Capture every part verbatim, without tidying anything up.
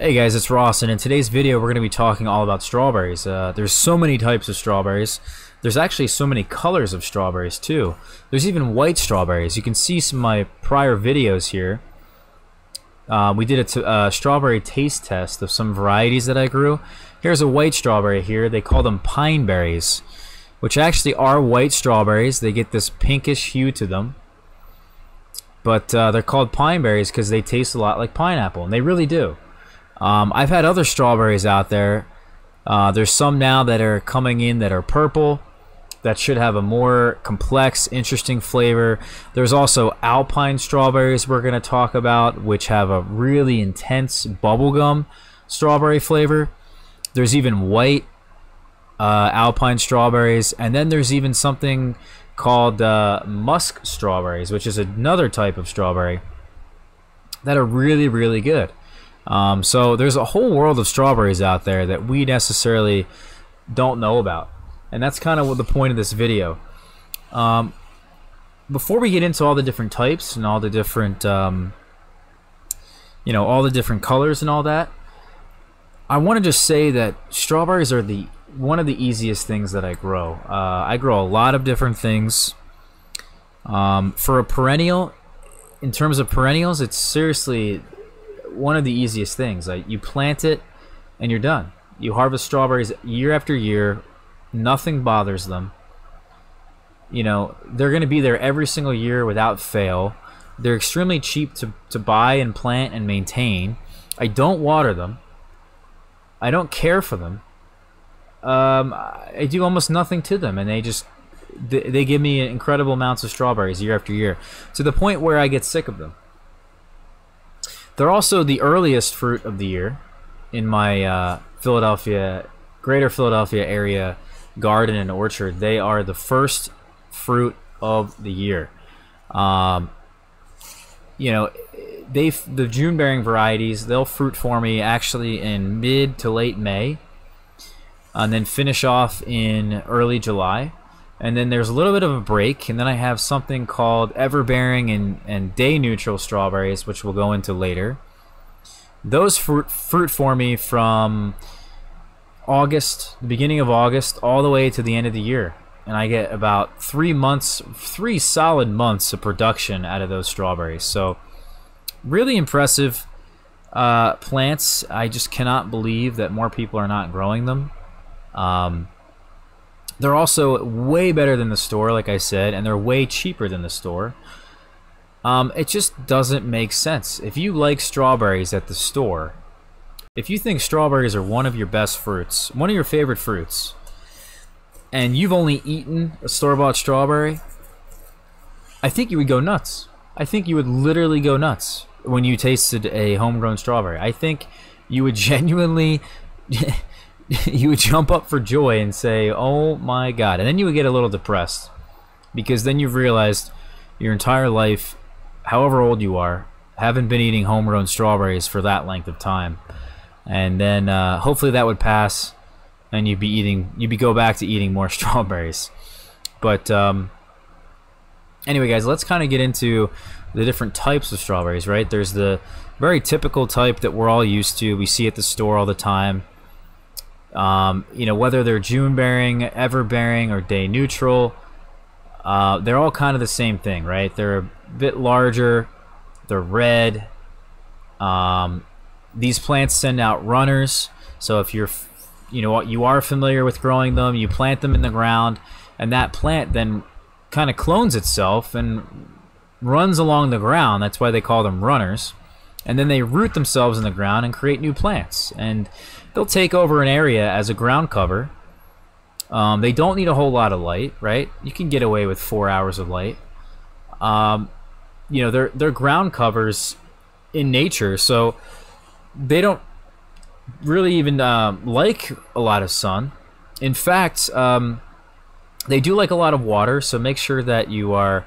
Hey guys, it's Ross, and in today's video we're going to be talking all about strawberries. Uh, there's so many types of strawberries. There's actually so many colors of strawberries too. There's even white strawberries. You can see some of my prior videos here. Uh, we did a t uh, strawberry taste test of some varieties that I grew. Here's a white strawberry here. They call them pine berries, which actually are white strawberries. They get this pinkish hue to them. But uh, they're called pine berries because they taste a lot like pineapple, and they really do. Um, I've had other strawberries out there. Uh, there's some now that are coming in that are purple, that should have a more complex, interesting flavor. There's also alpine strawberries we're going to talk about, which have a really intense bubblegum strawberry flavor. There's even white uh, alpine strawberries, and then there's even something called uh, musk strawberries, which is another type of strawberry that are really, really good. Um, so there's a whole world of strawberries out there that we necessarily don't know about, and that's kind of what the point of this video. Um, before we get into all the different types and all the different, um, you know, all the different colors and all that, I want to just say that strawberries are the one of the easiest things that I grow. Uh, I grow a lot of different things. Um, for a perennial, in terms of perennials, it's seriously one of the easiest things. Like, you plant it and you're done. You harvest strawberries year after year, nothing bothers them. You know, they're going to be there every single year without fail. They're extremely cheap to, to buy and plant and maintain. I don't water them. I don't care for them. Um, I do almost nothing to them, and they just they, they give me incredible amounts of strawberries year after year, to the point where I get sick of them. They're also the earliest fruit of the year in my uh, Philadelphia, Greater Philadelphia area garden and orchard. They are the first fruit of the year. Um, you know, they the June-bearing varieties, they'll fruit for me actually in mid to late May, and then finish off in early July. And then there's a little bit of a break, and then I have something called everbearing and, and day-neutral strawberries, which we'll go into later. Those fruit, fruit for me from August, the beginning of August, all the way to the end of the year. And I get about three months, three solid months of production out of those strawberries. So really impressive uh, plants. I just cannot believe that more people are not growing them. Um, They're also way better than the store, like I said, and they're way cheaper than the store. Um, it just doesn't make sense. If you like strawberries at the store, if you think strawberries are one of your best fruits, one of your favorite fruits, and you've only eaten a store-bought strawberry, I think you would go nuts. I think you would literally go nuts when you tasted a homegrown strawberry. I think you would genuinely... you would jump up for joy and say, oh my god. And then you would get a little depressed, because then you've realized your entire life, however old you are, haven't been eating homegrown strawberries for that length of time. And then uh, hopefully that would pass, and you'd be eating you'd be go back to eating more strawberries. But um, anyway guys, let's kind of get into the different types of strawberries, right? There's the very typical type that we're all used to, we see at the store all the time. Um, you know, whether they're June bearing, ever bearing, or day neutral, uh, they're all kind of the same thing, right? They're a bit larger, they're red. Um, these plants send out runners, so if you're, you know, you are familiar with growing them, you plant them in the ground, and that plant then kind of clones itself and runs along the ground. That's why they call them runners. And then they root themselves in the ground and create new plants, and they'll take over an area as a ground cover. Um, they don't need a whole lot of light, right? You can get away with four hours of light. Um, you know, they're they're ground covers in nature, so they don't really even uh, like a lot of sun. In fact, um, they do like a lot of water, so make sure that you are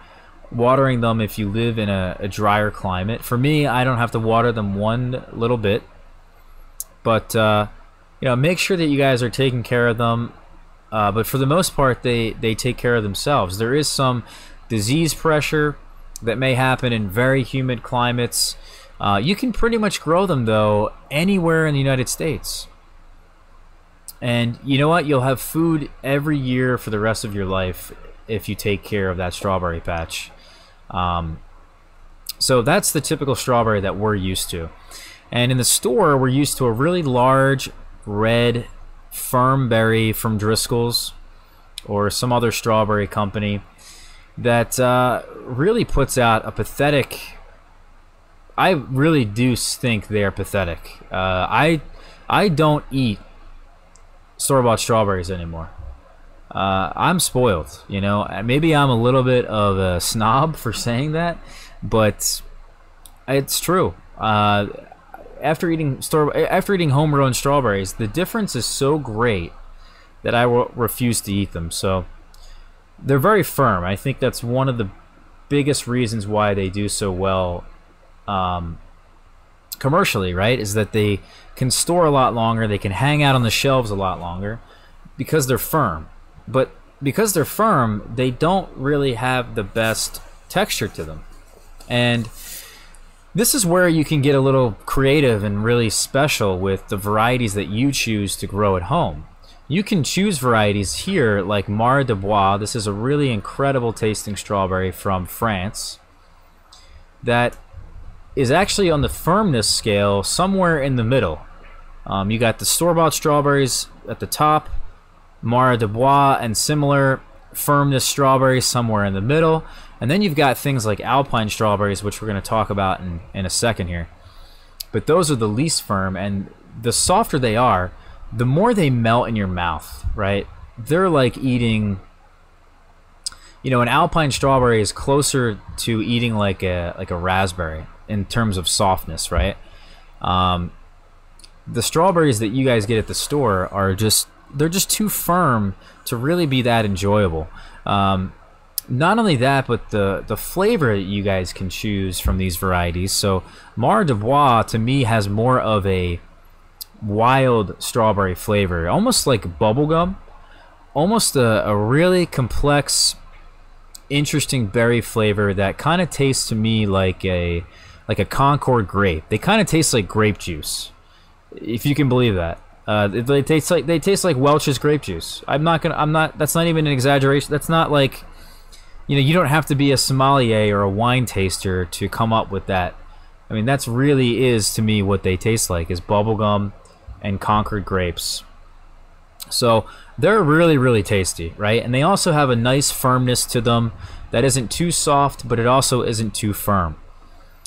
watering them if you live in a, a drier climate. For me, I don't have to water them one little bit, but uh, you know, make sure that you guys are taking care of them. Uh, but for the most part, they they take care of themselves. There is some disease pressure that may happen in very humid climates. Uh, you can pretty much grow them, though, anywhere in the United States. And you know what? You'll have food every year for the rest of your life if you take care of that strawberry patch. Um, so that's the typical strawberry that we're used to. And in the store, we're used to a really large, red, firm berry from Driscoll's or some other strawberry company that uh, really puts out a pathetic... I really do think they're pathetic. Uh, I I don't eat store-bought strawberries anymore. Uh, I'm spoiled, you know. Maybe I'm a little bit of a snob for saying that, but it's true. Uh, after eating store, after eating homegrown strawberries, the difference is so great that I will refuse to eat them. So they're very firm. I think that's one of the biggest reasons why they do so well. Um, commercially, right, is that they can store a lot longer, they can hang out on the shelves a lot longer because they're firm. But because they're firm, they don't really have the best texture to them. And this is where you can get a little creative and really special with the varieties that you choose to grow at home. You can choose varieties here like Mara des Bois. This is a really incredible tasting strawberry from France that is actually on the firmness scale somewhere in the middle. Um, you got the store-bought strawberries at the top, Mara des Bois and similar firmness strawberries somewhere in the middle, and then you've got things like Alpine strawberries, which we're going to talk about in, in a second here. But those are the least firm, and the softer they are, the more they melt in your mouth, right? They're like eating... You know, an Alpine strawberry is closer to eating like a like a raspberry in terms of softness, right? Um, the strawberries that you guys get at the store are just, they're just too firm to really be that enjoyable. Um, not only that, but the, the flavor that you guys can choose from these varieties. So Mara des Bois, to me, has more of a wild strawberry flavor, almost like bubblegum, almost a, a really complex, interesting berry flavor that kind of tastes to me like a like a Concord grape. They kind of taste like grape juice, if you can believe that. Uh, they taste like they taste like Welch's grape juice. I'm not gonna. I'm not. That's not even an exaggeration. That's not like, you know. You don't have to be a sommelier or a wine taster to come up with that. I mean, that's really is to me what they taste like, is bubblegum and Concord grapes. So they're really, really tasty, right? And they also have a nice firmness to them that isn't too soft, but it also isn't too firm.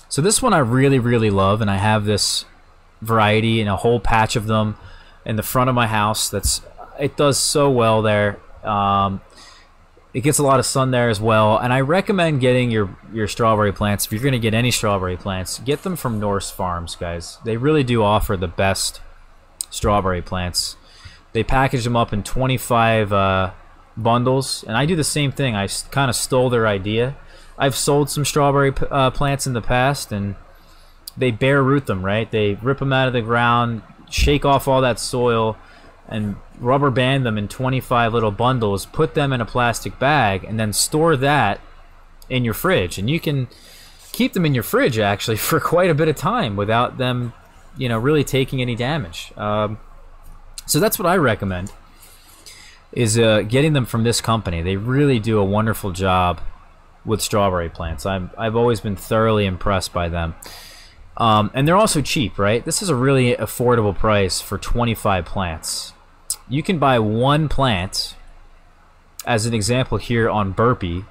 So this one I really, really love, and I have this variety and a whole patch of them in the front of my house. That's it does so well there. Um, it gets a lot of sun there as well, and I recommend getting your, your strawberry plants. If you're going to get any strawberry plants, get them from Norse Farms, guys. They really do offer the best strawberry plants. They package them up in twenty-five uh, bundles, and I do the same thing. I kind of stole their idea. I've sold some strawberry p uh, plants in the past, and they bare root them, right? They rip them out of the ground, shake off all that soil, and rubber band them in twenty-five little bundles, put them in a plastic bag, and then store that in your fridge. And you can keep them in your fridge, actually, for quite a bit of time without them, you know, really taking any damage. Um, So that's what I recommend, is uh, getting them from this company. They really do a wonderful job with strawberry plants. I'm, I've always been thoroughly impressed by them. Um, and they're also cheap, right? This is a really affordable price for twenty-five plants. You can buy one plant, as an example here on Burpee,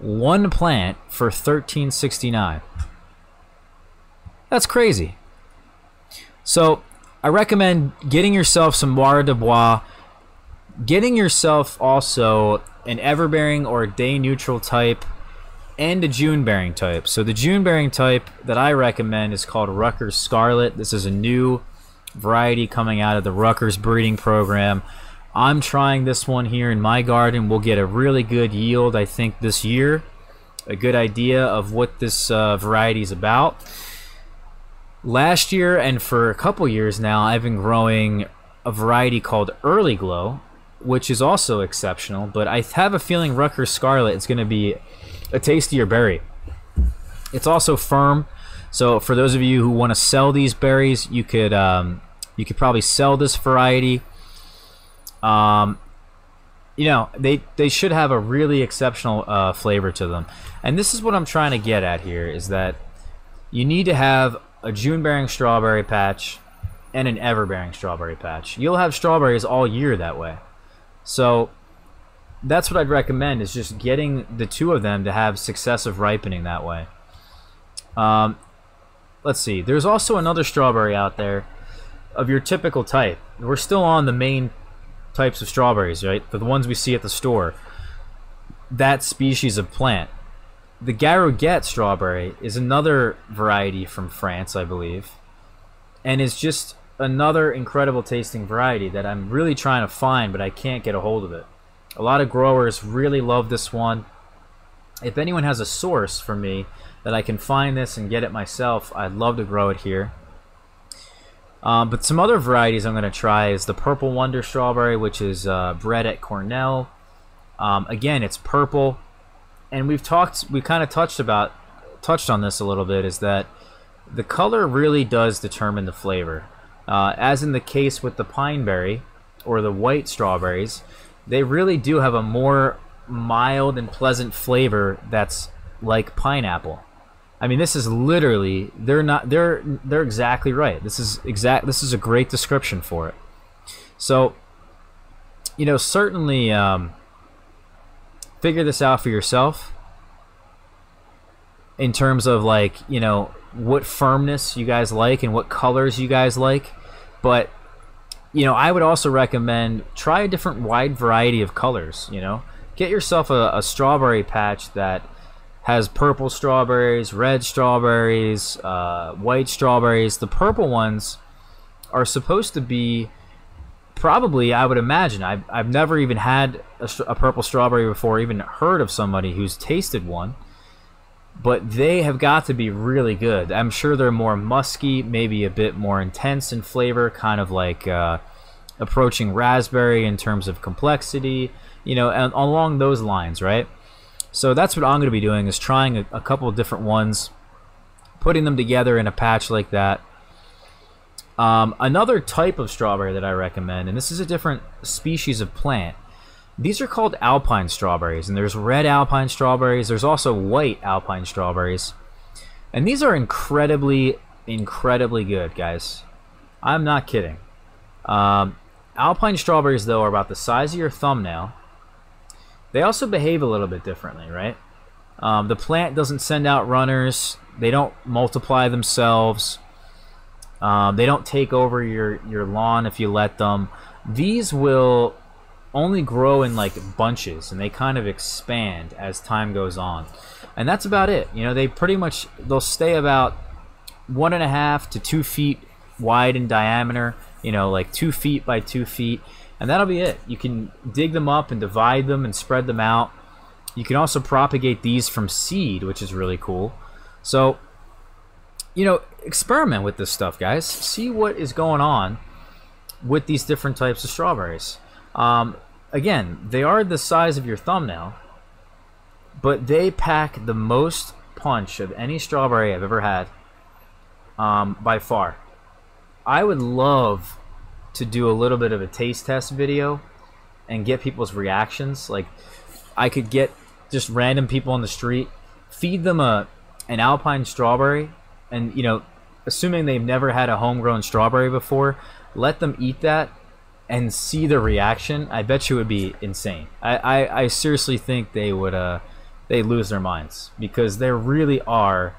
one plant for thirteen sixty-nine. That's crazy. So... I recommend getting yourself some Mara des Bois, getting yourself also an everbearing or a day neutral type and a June bearing type. So the June bearing type that I recommend is called Rutgers Scarlet. This is a new variety coming out of the Rutgers breeding program. I'm trying this one here in my garden. We'll get a really good yield, I think, this year. A good idea of what this uh, variety is about. Last year and for a couple years now, I've been growing a variety called Early Glow, which is also exceptional, but I have a feeling Rutgers Scarlet is going to be a tastier berry. It's also firm, So for those of you who want to sell these berries, you could um, you could probably sell this variety. Um, you know, they they should have a really exceptional uh, flavor to them. And this is what I'm trying to get at here, is that you need to have a June-bearing strawberry patch and an ever-bearing strawberry patch. You'll have strawberries all year that way. So that's what I'd recommend, is just getting the two of them to have successive ripening that way. Um, let's see. There's also another strawberry out there of your typical type. We're still on the main types of strawberries, right? The ones we see at the store. That species of plant. The Gariguette strawberry is another variety from France, I believe, and is just another incredible tasting variety that I'm really trying to find, but I can't get a hold of it. A lot of growers really love this one. If anyone has a source for me that I can find this and get it myself, I'd love to grow it here. Um, but some other varieties I'm going to try is the Purple Wonder strawberry, which is uh, bred at Cornell. Um, again, it's purple. And we've talked, we kind of touched about, touched on this a little bit, is that the color really does determine the flavor. Uh, as in the case with the pineberry or the white strawberries, they really do have a more mild and pleasant flavor that's like pineapple. I mean, this is literally, they're not, they're they're exactly right. This is exact. This is a great description for it. So, you know, certainly. Um, Figure this out for yourself in terms of, like, you know, what firmness you guys like and what colors you guys like. But, you know, I would also recommend try a different wide variety of colors, you know. Get yourself a, a strawberry patch that has purple strawberries, red strawberries, uh, white strawberries. The purple ones are supposed to be probably, I would imagine, I've, I've never even had a, a purple strawberry before, even heard of somebody who's tasted one, but they have got to be really good. I'm sure they're more musky, maybe a bit more intense in flavor, kind of like uh, approaching raspberry in terms of complexity, you know, and along those lines, right? So that's what I'm going to be doing, is trying a, a couple of different ones, putting them together in a patch like that. Um, another type of strawberry that I recommend, and this is a different species of plant, these are called alpine strawberries, and there's red alpine strawberries, there's also white alpine strawberries, and these are incredibly, incredibly good, guys. I'm not kidding. Um, alpine strawberries, though, are about the size of your thumbnail. They also behave a little bit differently, right? Um, the plant doesn't send out runners, they don't multiply themselves. Um, they don't take over your, your lawn if you let them. These will only grow in like bunches, and they kind of expand as time goes on. And that's about it. You know, they pretty much, they'll stay about one and a half to two feet wide in diameter, you know, like two feet by two feet. And that'll be it. You can dig them up and divide them and spread them out. You can also propagate these from seed, which is really cool. So, you know, experiment with this stuff, guys. See what is going on with these different types of strawberries. Um, again, they are the size of your thumbnail, but they pack the most punch of any strawberry I've ever had, um, by far. I would love to do a little bit of a taste test video and get people's reactions. Like, I could get just random people on the street, feed them a an alpine strawberry, and, you know, assuming they've never had a homegrown strawberry before, let them eat that and see the reaction. I bet you it would be insane. I, I, I seriously think they would uh, they lose their minds, because they really are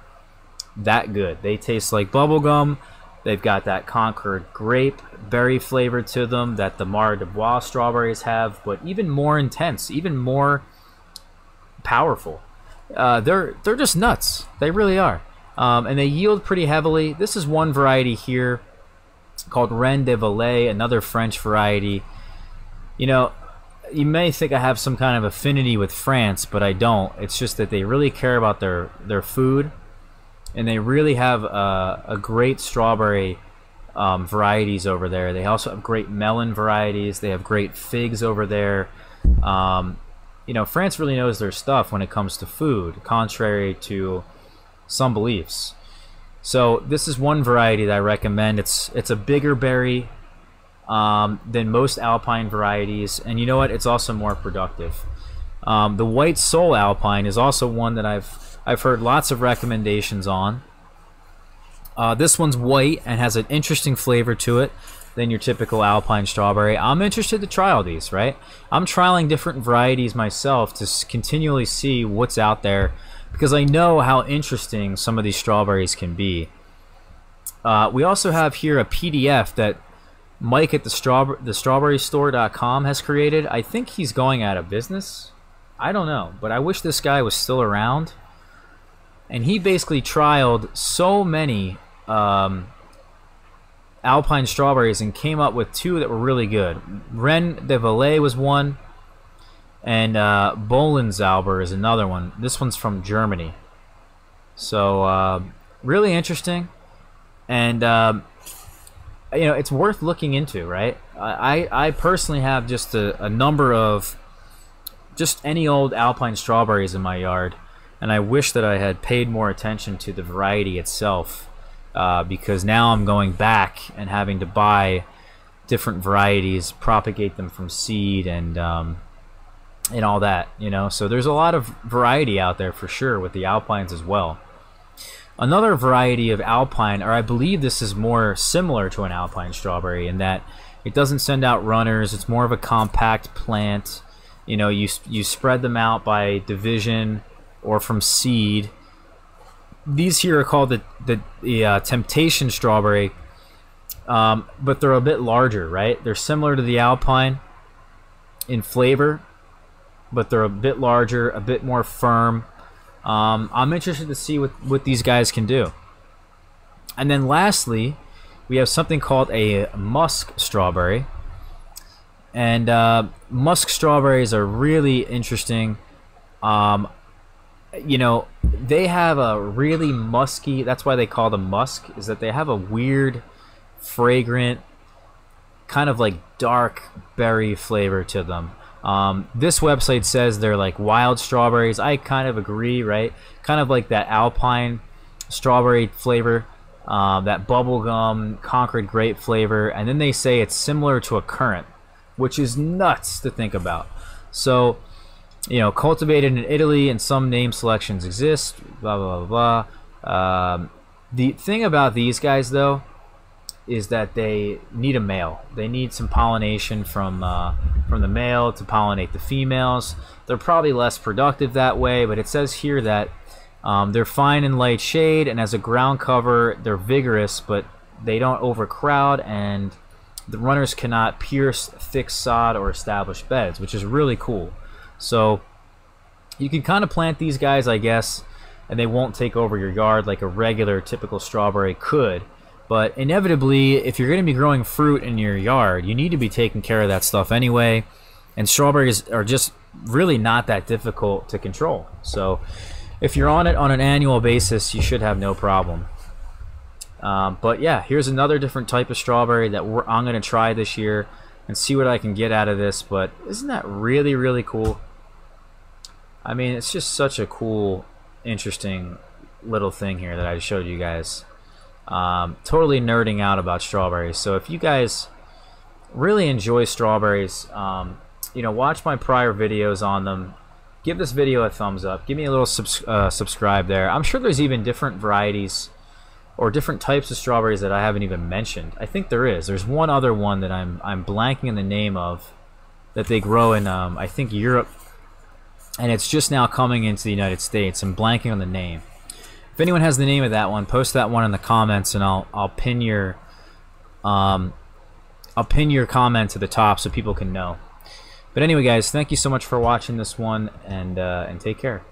that good. They taste like bubblegum. They've got that Concord grape berry flavor to them that the Mara des Bois strawberries have, but even more intense, even more powerful. Uh, they're, they're just nuts. They really are. Um, and they yield pretty heavily. This is one variety here called Reine des Vallées, another French variety. You know, you may think I have some kind of affinity with France, but I don't. It's just that they really care about their, their food, and they really have a, a great strawberry um, varieties over there. They also have great melon varieties. They have great figs over there. Um, you know, France really knows their stuff when it comes to food, contrary to some beliefs. So this is one variety that I recommend. It's it's a bigger berry um, than most Alpine varieties, and you know what? It's also more productive. Um, the White Soul Alpine is also one that I've I've heard lots of recommendations on. Uh, this one's white and has an interesting flavor to it than your typical Alpine strawberry. I'm interested to try all these, right? I'm trialing different varieties myself to continually see what's out there, because I know how interesting some of these strawberries can be. Uh, we also have here a P D F that Mike at the, straw the strawberry store dot com has created. I think he's going out of business. I don't know, but I wish this guy was still around. And he basically trialed so many um, Alpine strawberries and came up with two that were really good. Reine des Vallées was one, and uh, Bohlens Zauber is another one. This one's from Germany. So uh, really interesting, and um, you know, it's worth looking into, right? I, I personally have just a, a number of just any old Alpine strawberries in my yard, and I wish that I had paid more attention to the variety itself, uh, because now I'm going back and having to buy different varieties, propagate them from seed, and um, and all that, you know. So there's a lot of variety out there for sure with the Alpines as well. Another variety of Alpine, or I believe this is more similar to an Alpine strawberry in that it doesn't send out runners. It's more of a compact plant. You know, you you spread them out by division or from seed. These here are called the the, the uh, Temptation strawberry, um, but they're a bit larger, right? They're similar to the Alpine in flavor, but they're a bit larger, a bit more firm. Um, I'm interested to see what, what these guys can do. And then lastly, we have something called a musk strawberry. And uh, musk strawberries are really interesting. Um, you know, they have a really musky, that's why they call them musk, is that they have a weird, fragrant, kind of like dark berry flavor to them. Um, this website says they're like wild strawberries. I kind of agree, right? Kind of like that Alpine strawberry flavor, uh, that bubblegum Concord grape flavor, and then they say it's similar to a currant, which is nuts to think about. So, you know, cultivated in Italy, and some name selections exist, blah, blah, blah, blah. Um, the thing about these guys, though, is that they need a male. They need some pollination from uh, from the male to pollinate the females. They're probably less productive that way, but it says here that um, they're fine in light shade, and as a ground cover, they're vigorous, but they don't overcrowd, and the runners cannot pierce thick sod or established beds, which is really cool. So you can kind of plant these guys, I guess, and they won't take over your yard like a regular typical strawberry could. But inevitably, if you're going to be growing fruit in your yard, you need to be taking care of that stuff anyway. And strawberries are just really not that difficult to control. So if you're on it on an annual basis, you should have no problem. Um, but yeah, here's another different type of strawberry that we're, I'm going to try this year and see what I can get out of this. But isn't that really, really cool? I mean, it's just such a cool, interesting little thing here that I showed you guys. Um, totally nerding out about strawberries. So if you guys really enjoy strawberries, um, you know, watch my prior videos on them. Give this video a thumbs up. Give me a little subs uh, subscribe there. I'm sure there's even different varieties or different types of strawberries that I haven't even mentioned. I think there is. There's one other one that I'm I'm blanking in the name of that they grow in um, I think Europe, and it's just now coming into the United States. I'm blanking on the name. If anyone has the name of that one, post that one in the comments, and I'll I'll pin your um I'll pin your comment to the top so people can know. But anyway, guys, thank you so much for watching this one, and uh, and take care.